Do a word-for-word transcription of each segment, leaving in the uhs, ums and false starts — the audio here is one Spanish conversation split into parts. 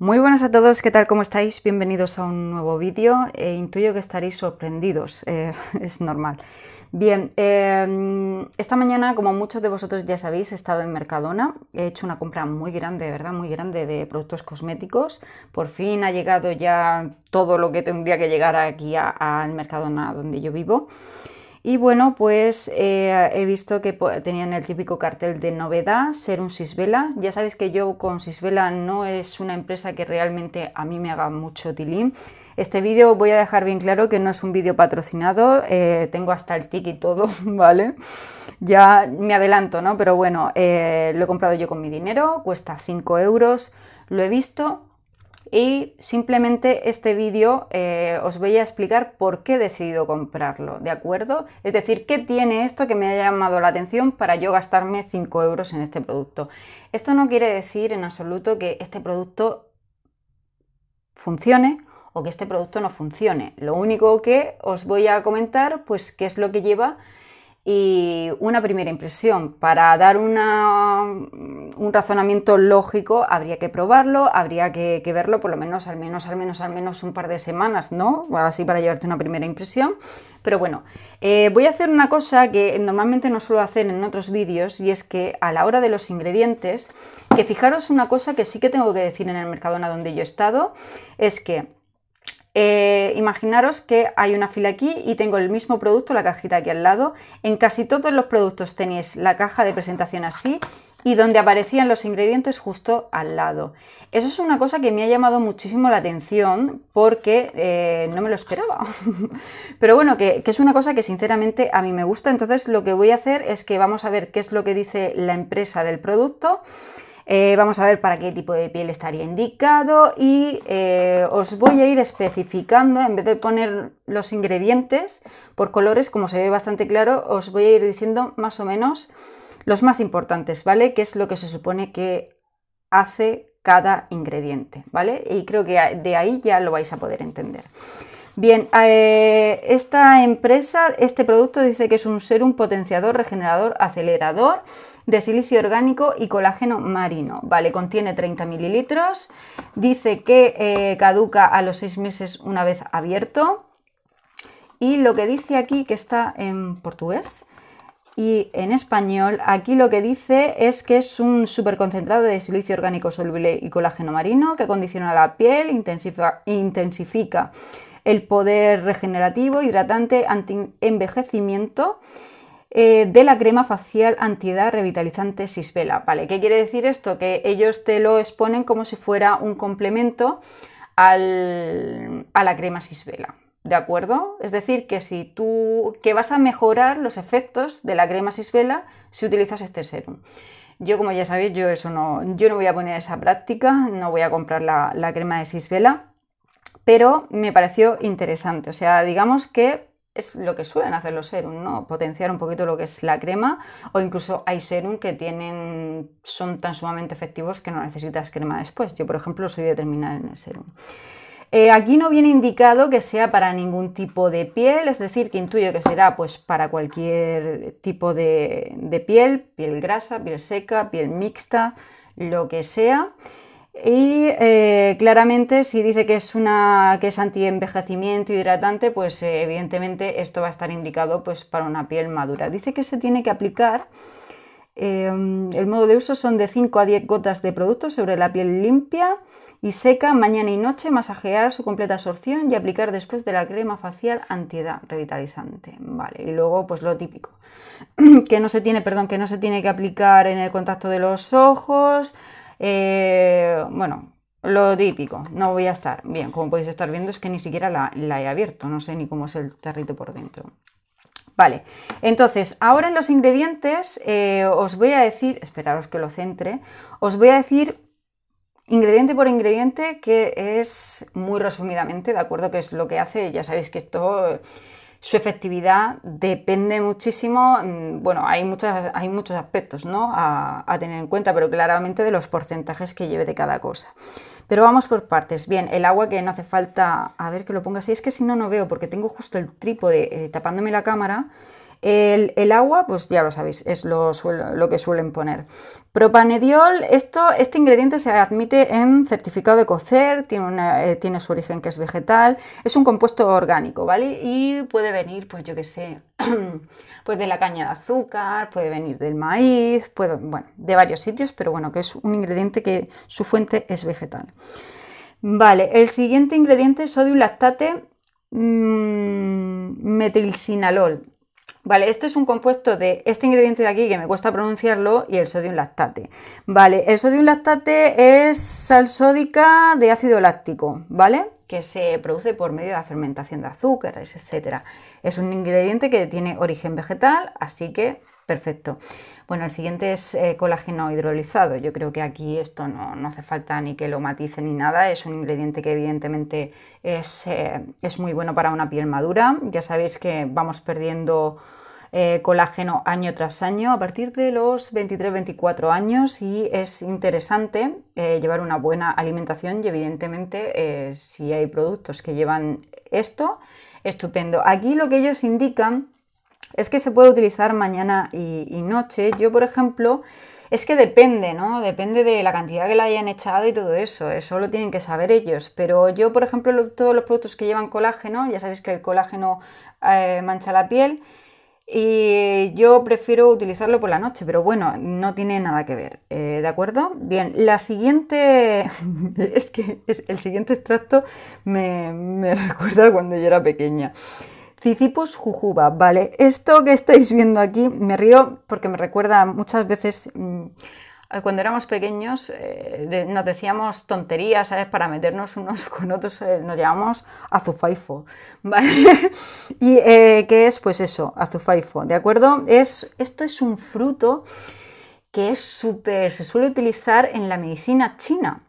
Muy buenas a todos, ¿qué tal? ¿Cómo estáis? Bienvenidos a un nuevo vídeo. Eh, intuyo que estaréis sorprendidos, eh, es normal. Bien, eh, esta mañana, como muchos de vosotros ya sabéis, he estado en Mercadona. He hecho una compra muy grande, de verdad, muy grande de productos cosméticos. Por fin ha llegado ya todo lo que tendría que llegar aquí al Mercadona donde yo vivo. Y bueno, pues eh, he visto que tenían el típico cartel de novedad, SERUM Sisbela. Ya sabéis que yo con Sisbela no es una empresa que realmente a mí me haga mucho tilín. Este vídeo voy a dejar bien claro que no es un vídeo patrocinado, eh, tengo hasta el tic y todo, ¿vale? Ya me adelanto, ¿no? Pero bueno, eh, lo he comprado yo con mi dinero, cuesta cinco euros, lo he visto. Y simplemente este vídeo eh, os voy a explicar por qué he decidido comprarlo, ¿de acuerdo? Es decir, ¿qué tiene esto que me ha llamado la atención para yo gastarme cinco euros en este producto? Esto no quiere decir en absoluto que este producto funcione o que este producto no funcione. Lo único que os voy a comentar, pues, qué es lo que lleva y una primera impresión. Para dar una, un razonamiento lógico habría que probarlo, habría que, que verlo por lo menos al menos, al menos, al menos un par de semanas, ¿no? Así para llevarte una primera impresión. Pero bueno, eh, voy a hacer una cosa que normalmente no suelo hacer en otros vídeos, y es que a la hora de los ingredientes, que fijaros una cosa que sí que tengo que decir en el Mercadona donde yo he estado, es que Eh, imaginaros que hay una fila aquí y tengo el mismo producto, la cajita aquí al lado. En casi todos los productos tenéis la caja de presentación así y donde aparecían los ingredientes justo al lado. Eso es una cosa que me ha llamado muchísimo la atención porque eh, no me lo esperaba. Pero bueno, que, que es una cosa que sinceramente a mí me gusta. Entonces lo que voy a hacer es que vamos a ver qué es lo que dice la empresa del producto. Eh, vamos a ver para qué tipo de piel estaría indicado y eh, os voy a ir especificando, en vez de poner los ingredientes por colores, como se ve bastante claro, os voy a ir diciendo más o menos los más importantes, ¿vale? Qué es lo que se supone que hace cada ingrediente, ¿vale? Y creo que de ahí ya lo vais a poder entender. Bien, eh, esta empresa, este producto dice que es un serum potenciador, regenerador, acelerador de silicio orgánico y colágeno marino. Vale, contiene treinta mililitros, dice que eh, caduca a los seis meses una vez abierto. Y lo que dice aquí, que está en portugués y en español, aquí lo que dice es que es un superconcentrado de silicio orgánico soluble y colágeno marino que condiciona la piel, intensifica, intensifica el poder regenerativo, hidratante, antienvejecimiento eh, de la crema facial antiedad revitalizante Sisbela. Vale, ¿qué quiere decir esto? Que ellos te lo exponen como si fuera un complemento al, a la crema Sisbela, ¿de acuerdo? Es decir, que si tú que vas a mejorar los efectos de la crema Sisbela si utilizas este serum. Yo, como ya sabéis, yo eso no, yo no voy a poner esa práctica, no voy a comprar la, la crema de Sisbela. Pero me pareció interesante, o sea, digamos que es lo que suelen hacer los serums, ¿no? Potenciar un poquito lo que es la crema, o incluso hay serums que tienen, son tan sumamente efectivos que no necesitas crema después. Yo, por ejemplo, soy de terminar en el serum. Eh, aquí no viene indicado que sea para ningún tipo de piel, es decir, que intuyo que será pues para cualquier tipo de, de piel, piel grasa, piel seca, piel mixta, lo que sea. Y eh, claramente si dice que es una que es antienvejecimiento, hidratante, pues eh, evidentemente esto va a estar indicado pues para una piel madura. Dice que se tiene que aplicar, eh, el modo de uso son de cinco a diez gotas de producto sobre la piel limpia y seca mañana y noche, masajear su completa absorción y aplicar después de la crema facial antiedad revitalizante. Vale, y luego pues lo típico, que no se tiene, perdón, que no se tiene que aplicar en el contacto de los ojos. Eh, bueno, lo típico, no voy a estar bien, como podéis estar viendo es que ni siquiera la, la he abierto, no sé ni cómo es el tarrito por dentro. Vale, entonces ahora en los ingredientes eh, os voy a decir, esperaros que lo centre, os voy a decir ingrediente por ingrediente, que es muy resumidamente, de acuerdo, que es lo que hace. Ya sabéis que esto, su efectividad depende muchísimo, bueno, hay, muchas, hay muchos aspectos, ¿no? a, a tener en cuenta, pero claramente de los porcentajes que lleve de cada cosa. Pero vamos por partes. Bien, el agua, que no hace falta, a ver que lo ponga así, es que si no, no veo, porque tengo justo el trípode eh, tapándome la cámara El, el agua, pues ya lo sabéis, es lo, lo que suelen poner. Propanediol, esto, este ingrediente se admite en certificado de cocer, tiene, una, eh, tiene su origen que es vegetal, es un compuesto orgánico, ¿vale? Y puede venir, pues yo qué sé, pues de la caña de azúcar, puede venir del maíz, puede, bueno, de varios sitios, pero bueno, que es un ingrediente que su fuente es vegetal. Vale, el siguiente ingrediente es sodium lactate mmm, metilsinalol. Vale, este es un compuesto de este ingrediente de aquí que me cuesta pronunciarlo y el sodium lactate. Vale, el sodium lactate es sal sódica de ácido láctico, ¿vale? Que se produce por medio de la fermentación de azúcares, etcétera. Es un ingrediente que tiene origen vegetal, así que perfecto. Bueno, el siguiente es eh, colágeno hidrolizado. Yo creo que aquí esto no, no hace falta ni que lo matice ni nada. Es un ingrediente que evidentemente es, eh, es muy bueno para una piel madura. Ya sabéis que vamos perdiendo eh, colágeno año tras año a partir de los veintitrés veinticuatro años y es interesante eh, llevar una buena alimentación y evidentemente eh, si hay productos que llevan esto, estupendo. Aquí lo que ellos indican es que se puede utilizar mañana y, y noche. Yo, por ejemplo, es que depende, ¿no? Depende de la cantidad que le hayan echado y todo eso. Eso lo tienen que saber ellos. Pero yo, por ejemplo, lo, todos los productos que llevan colágeno, ya sabéis que el colágeno eh, mancha la piel, y yo prefiero utilizarlo por la noche, pero bueno, no tiene nada que ver, eh, ¿de acuerdo? Bien, la siguiente, es que el siguiente extracto me, me recuerda cuando yo era pequeña. Cicipus jujuba, ¿vale? Esto que estáis viendo aquí, me río porque me recuerda muchas veces mmm, cuando éramos pequeños, eh, de, nos decíamos tonterías, ¿sabes? Para meternos unos con otros, eh, nos llamamos azufaifo, ¿vale? ¿Y eh, qué es? Pues eso, azufaifo, ¿de acuerdo? Es, esto es un fruto que es súper, se suele utilizar en la medicina china.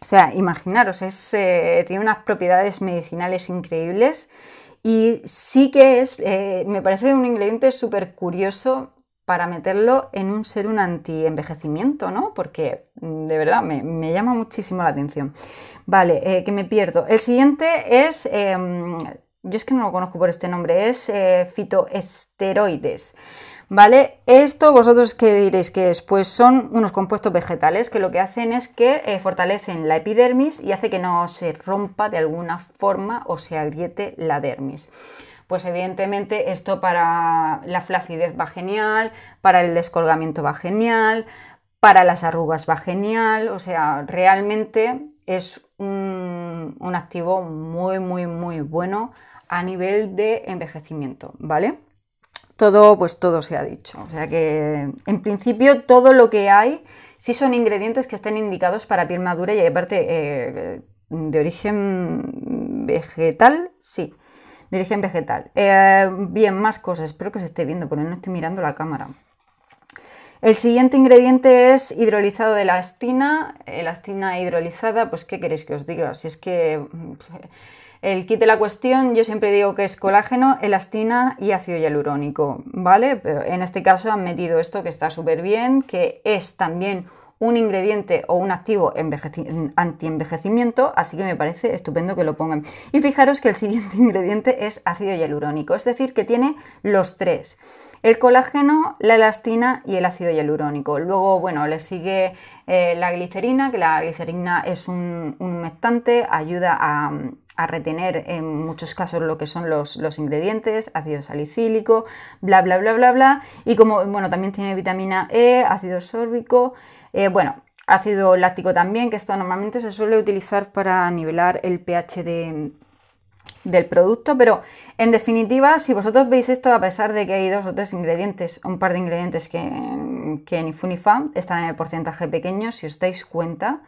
O sea, imaginaros, es, eh, tiene unas propiedades medicinales increíbles. Y sí que es, eh, me parece un ingrediente súper curioso para meterlo en un serum antienvejecimiento, ¿no? Porque de verdad me, me llama muchísimo la atención. Vale, eh, que me pierdo. El siguiente es, eh, yo es que no lo conozco por este nombre, es eh, fitoesteroides. ¿Vale? Esto vosotros qué diréis que es, pues son unos compuestos vegetales que lo que hacen es que eh, fortalecen la epidermis y hace que no se rompa de alguna forma o se agriete la dermis. Pues evidentemente esto para la flacidez va genial, para el descolgamiento va genial, para las arrugas va genial, o sea, realmente es un, un activo muy muy muy bueno a nivel de envejecimiento, ¿vale? Todo, pues todo se ha dicho, o sea que en principio todo lo que hay sí son ingredientes que están indicados para piel madura y aparte eh, de origen vegetal, sí, de origen vegetal. Eh, bien, más cosas, espero que se esté viendo porque no estoy mirando la cámara. El siguiente ingrediente es hidrolizado de elastina, elastina hidrolizada, pues qué queréis que os diga, si es que... El kit de la cuestión, yo siempre digo que es colágeno, elastina y ácido hialurónico, ¿vale? Pero en este caso han metido esto que está súper bien, que es también un ingrediente o un activo antienvejecimiento, así que me parece estupendo que lo pongan. Y fijaros que el siguiente ingrediente es ácido hialurónico, es decir, que tiene los tres. El colágeno, la elastina y el ácido hialurónico. Luego, bueno, le sigue eh, la glicerina, que la glicerina es un, un humectante, ayuda a, a retener en muchos casos lo que son los, los ingredientes, ácido salicílico, bla, bla, bla, bla, bla. Y como, bueno, también tiene vitamina E, ácido sórbico, eh, bueno, ácido láctico también, que esto normalmente se suele utilizar para nivelar el pH de... del producto, pero en definitiva, si vosotros veis esto, a pesar de que hay dos o tres ingredientes, un par de ingredientes que, que ni fu ni fa, están en el porcentaje pequeño, si os dais cuenta,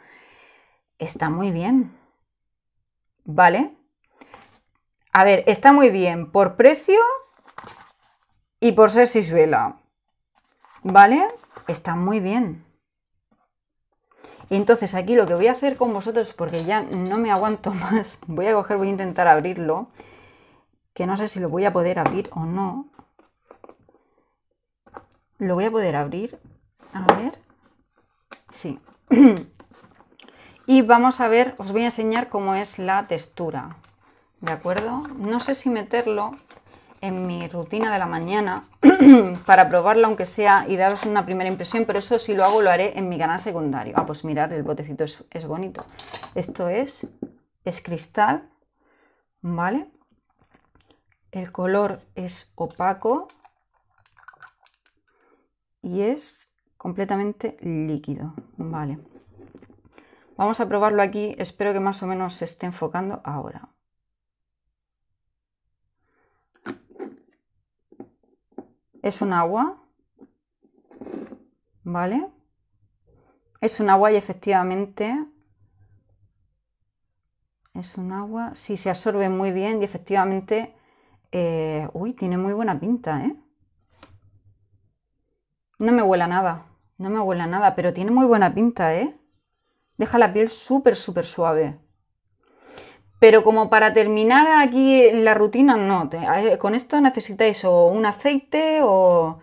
está muy bien, ¿vale? A ver, está muy bien por precio y por ser Sisbela, ¿vale? Está muy bien. Y entonces aquí lo que voy a hacer con vosotros, porque ya no me aguanto más, voy a coger, voy a intentar abrirlo, que no sé si lo voy a poder abrir o no. Lo voy a poder abrir, a ver, sí. Y vamos a ver, os voy a enseñar cómo es la textura, ¿de acuerdo? No sé si meterlo en mi rutina de la mañana para probarla aunque sea y daros una primera impresión, pero eso sí lo hago, lo haré en mi canal secundario. Ah, pues mirad, el botecito es, es bonito. Esto es, es cristal, ¿vale? El color es opaco y es completamente líquido, ¿vale? Vamos a probarlo aquí, espero que más o menos se esté enfocando ahora. Es un agua, ¿vale? Es un agua y efectivamente es un agua, sí, se absorbe muy bien y efectivamente, eh, uy, tiene muy buena pinta, ¿eh? No me huele a nada, no me huele a nada, pero tiene muy buena pinta, ¿eh? Deja la piel súper, súper suave. Pero como para terminar aquí la rutina, no. Con esto necesitáis o un aceite o,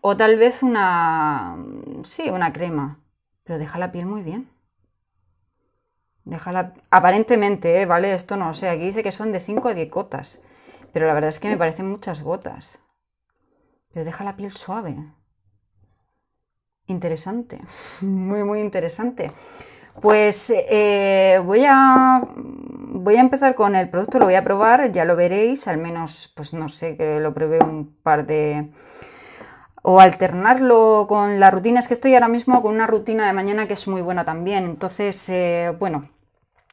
o tal vez una, sí, una crema. Pero deja la piel muy bien. Deja la, aparentemente, ¿eh? ¿Vale? Esto no, o sea, aquí dice que son de cinco a diez gotas. Pero la verdad es que me parecen muchas gotas. Pero deja la piel suave. Interesante. Muy, muy interesante. Pues eh, voy a voy a empezar con el producto, lo voy a probar, ya lo veréis, al menos, pues no sé, que lo probé un par de... o alternarlo con la rutina, es que estoy ahora mismo con una rutina de mañana que es muy buena también, entonces, eh, bueno,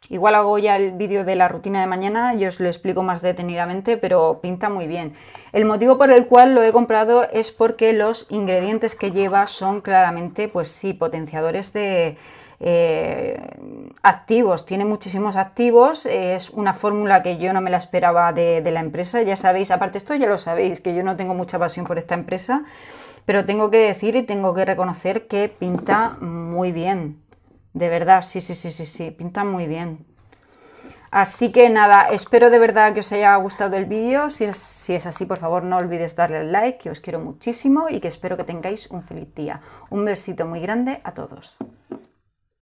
igual hago ya el vídeo de la rutina de mañana y os lo explico más detenidamente, pero pinta muy bien. El motivo por el cual lo he comprado es porque los ingredientes que lleva son claramente, pues sí, potenciadores de... Eh, activos, tiene muchísimos activos, es una fórmula que yo no me la esperaba de, de la empresa, ya sabéis, aparte esto ya lo sabéis, que yo no tengo mucha pasión por esta empresa, pero tengo que decir y tengo que reconocer que pinta muy bien, de verdad, sí, sí, sí, sí, sí, pinta muy bien. Así que nada, espero de verdad que os haya gustado el vídeo, si es, si es así por favor no olvidéis darle al like, que os quiero muchísimo y que espero que tengáis un feliz día. Un besito muy grande a todos.